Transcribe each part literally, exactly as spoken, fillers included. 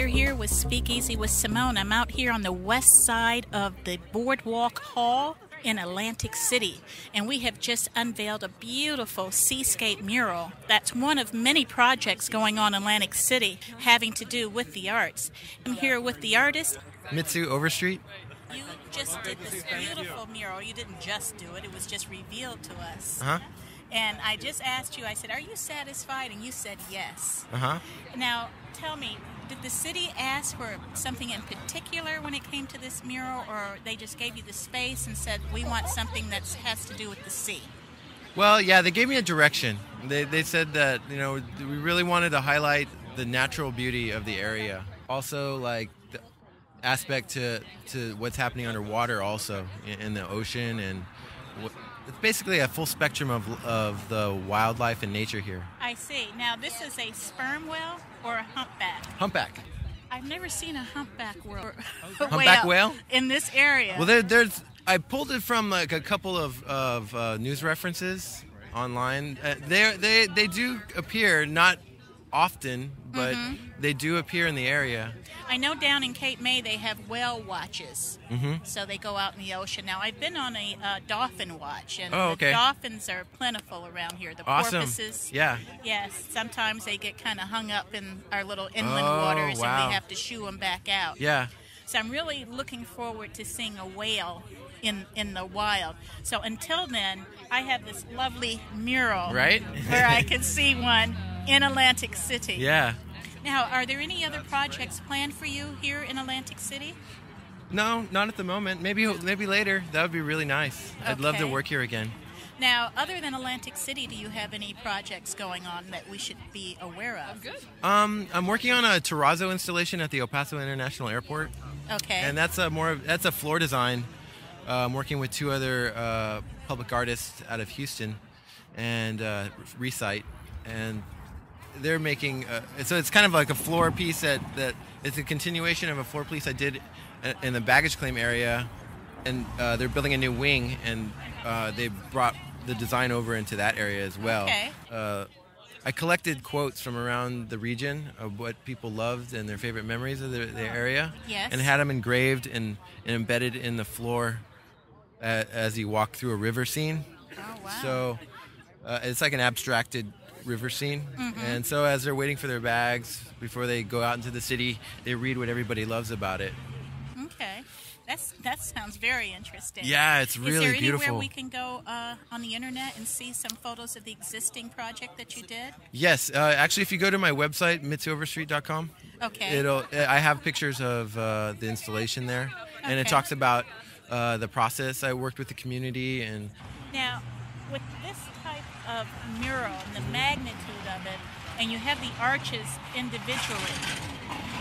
You're here with Speak Easy with Simone. I'm out here on the west side of the Boardwalk Hall in Atlantic City, and we have just unveiled a beautiful seascape mural that's one of many projects going on in Atlantic City having to do with the arts. I'm here with the artist Mitsu Overstreet. You just did this beautiful mural. You didn't just do it, it was just revealed to us. Uh-huh. And I just asked you, I said, are you satisfied? And you said yes. Uh-huh. Now, tell me, did the city ask for something in particular when it came to this mural, or they just gave you the space and said, we want something that has to do with the sea? Well, yeah, they gave me a direction. They, they said that, you know, we really wanted to highlight the natural beauty of the area. Also, like, the aspect to, to what's happening underwater also, in, in the ocean and... What, it's basically a full spectrum of, of the wildlife and nature here. I see. Now, this is a sperm whale or a humpback? Humpback. I've never seen a humpback whale. Humpback whale? In this area. Well, there, there's. I pulled it from like a couple of, of uh, news references online. Uh, they, they, they do appear, not often, but mm-hmm. they do appear in the area. I know down in Cape May they have whale watches, mm-hmm. so they go out in the ocean. Now, I've been on a uh, dolphin watch, and oh, okay. the dolphins are plentiful around here. The awesome. porpoises, yeah, yes. Sometimes they get kind of hung up in our little inland oh, waters, wow. and we have to shoo them back out. Yeah. So I'm really looking forward to seeing a whale in in the wild. So until then, I have this lovely mural, right, where I can see one. In Atlantic City. Yeah. Now, are there any other projects planned for you here in Atlantic City? No, not at the moment. Maybe maybe later. That would be really nice. Okay. I'd love to work here again. Now, other than Atlantic City, do you have any projects going on that we should be aware of? Um, I'm working on a terrazzo installation at the El Paso International Airport. Okay. And that's a more that's a floor design. Uh, I'm working with two other uh, public artists out of Houston, and uh, Recite, and they're making uh, so it's kind of like a floor piece that that it's a continuation of a floor piece I did in the baggage claim area, and uh, they're building a new wing, and uh, they brought the design over into that area as well. Okay. Uh, I collected quotes from around the region of what people loved and their favorite memories of the, the area, yes. and had them engraved and, and embedded in the floor at, as you walk through a river scene. Oh wow! So uh, it's like an abstracted river scene, mm-hmm. and so as they're waiting for their bags before they go out into the city, they read what everybody loves about it. Okay, that's that sounds very interesting. Yeah, it's really beautiful. Is there anywhere beautiful. we can go uh, on the internet and see some photos of the existing project that you did? Yes, uh, actually, if you go to my website mitsu overstreet dot com, okay, it'll I have pictures of uh, the installation there, okay. and it talks about uh, the process. I worked with the community and now. With this type of mural and the magnitude of it, and you have the arches individually,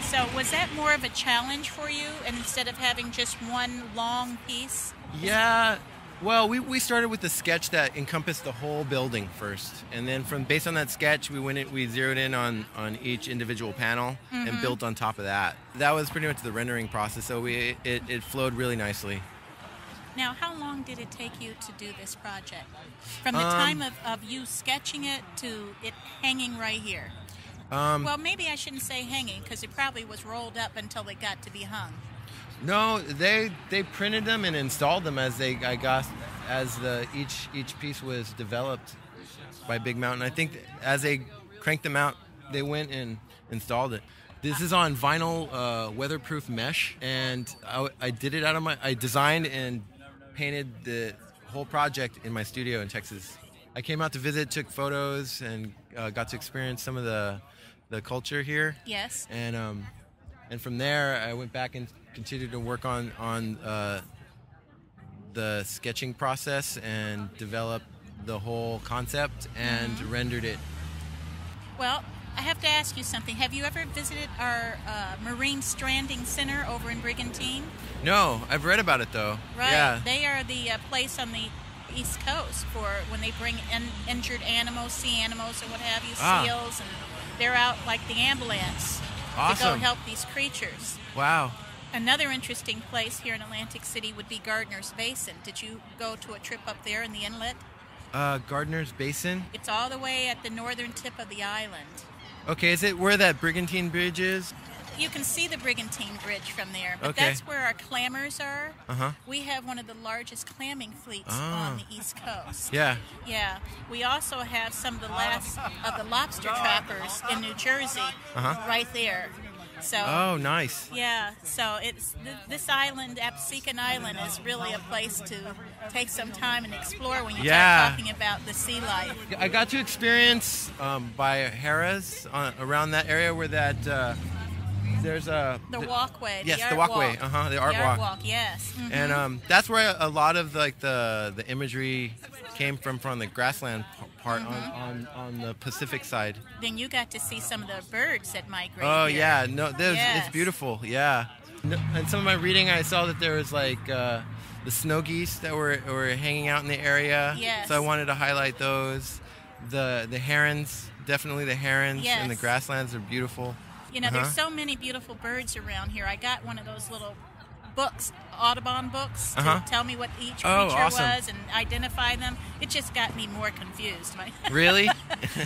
so was that more of a challenge for you, and instead of having just one long piece? Yeah, well, we, we started with a sketch that encompassed the whole building first, and then from based on that sketch, we went in, we zeroed in on, on each individual panel mm-hmm. and built on top of that. That was pretty much the rendering process, so we it, it flowed really nicely. Now, how long did it take you to do this project? From the um, time of, of you sketching it to it hanging right here? Um, well, maybe I shouldn't say hanging, because it probably was rolled up until it got to be hung. No, they they printed them and installed them as they I guess as the each each piece was developed by Big Mountain. I think as they cranked them out, they went and installed it. This is on vinyl uh, weatherproof mesh, and I, I did it out of my I designed and painted the whole project in my studio in Texas. I came out to visit, took photos, and uh, got to experience some of the the culture here. Yes. And um, and from there, I went back and continued to work on on uh, the sketching process and developed the whole concept and mm-hmm. rendered it. Well, I have to ask you something. Have you ever visited our uh, Marine Stranding Center over in Brigantine? No, I've read about it though. Right, yeah. They are the uh, place on the East Coast for when they bring in injured animals, sea animals, and what have you, ah. seals, and they're out like the ambulance awesome. to go help these creatures. Wow. Another interesting place here in Atlantic City would be Gardner's Basin. Did you go to a trip up there in the inlet? Uh, Gardner's Basin. It's all the way at the northern tip of the island. Okay, is it where that Brigantine Bridge is? you can see the Brigantine Bridge from there. But okay. That's where our clammers are. Uh-huh. We have one of the largest clamming fleets oh. on the East Coast. Yeah. Yeah. We also have some of the last of the lobster trappers in New Jersey uh-huh. right there. So, oh, nice. Yeah, so it's th this island, Apsican Island, is really a place to take some time and explore when you're yeah. talking about the sea life. I got to experience um, by Harrah's on, around that area where that uh, there's a the walkway. Yes, the, the walkway. Walk. Uh huh. The, the art, art walk. walk yes. Mm-hmm. And um, that's where a lot of like the the imagery came from from the grassland part mm-hmm. on, on, on the Pacific side. Then you got to see some of the birds that migrate. Oh here. yeah, no, yes. It's beautiful. Yeah, no, and some of my reading, I saw that there was like uh, the snow geese that were were hanging out in the area. Yes. So I wanted to highlight those. The the herons, definitely the herons, yes. and the grasslands are beautiful. You know, uh-huh. there's so many beautiful birds around here. I got one of those little books, Audubon books, to uh-huh. tell me what each creature oh, awesome. was and identify them. It just got me more confused. Really?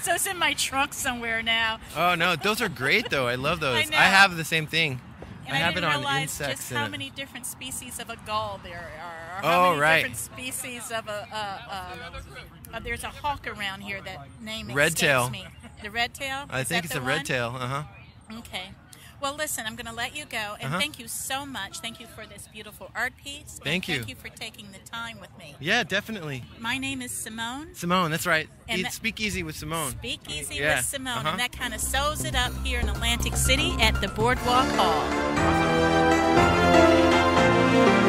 So it's in my trunk somewhere now. Oh, no. Those are great, though. I love those. I, know. I have the same thing. And I, I have didn't it on realize insects just how many different species of a gull there are. Or how oh, many right. different species of a... Uh, uh, uh, there's a hawk around here that name red tail. me. The red tail? I Is think it's a red tail. Uh-huh. Okay. Well, listen, I'm going to let you go, and uh-huh. thank you so much. Thank you for this beautiful art piece. Thank you. Thank you for taking the time with me. Yeah, definitely. My name is Simone. Simone, that's right. And that, Speak Easy with Simone. Speak Easy yeah. with Simone, uh-huh. and that kind of sews it up here in Atlantic City at the Boardwalk Hall. Awesome.